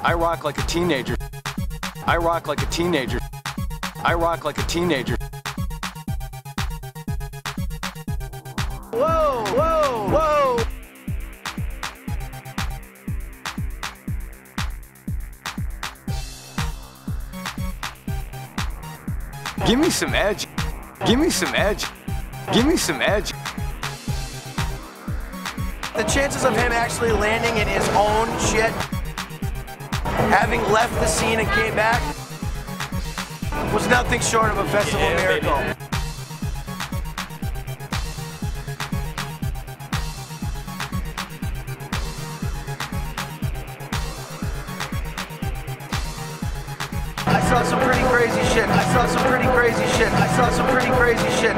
I rock like a teenager. I rock like a teenager. I rock like a teenager. Whoa, whoa, whoa. Give me some edge. Give me some edge. Give me some edge. The chances of him actually landing in his own shit, having left the scene and came back, was nothing short of a festival miracle. Baby. I saw some pretty crazy shit. I saw some pretty crazy shit. I saw some pretty crazy shit.